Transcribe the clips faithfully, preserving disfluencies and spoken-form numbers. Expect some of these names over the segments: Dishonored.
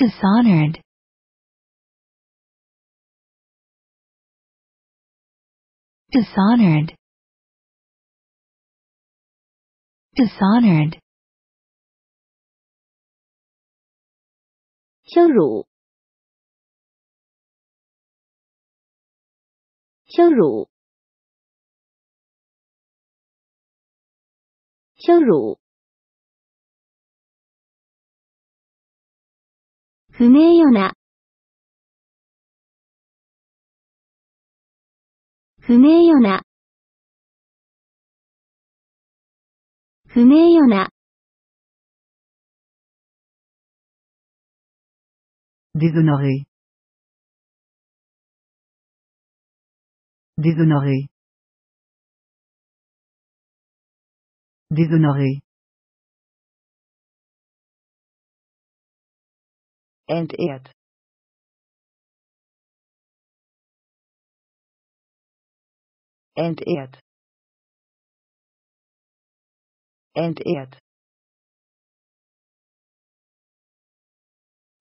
Dishonored. Dishonored. Dishonored. 羞辱。羞辱。羞辱。不名誉な。不名誉な。不名誉な。déshonoré, déshonoré, déshonoré. Entehrt, entehrt, entehrt.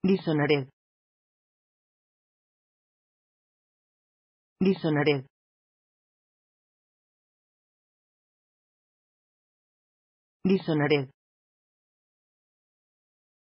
Dishonored. Dishonored. Dishonored.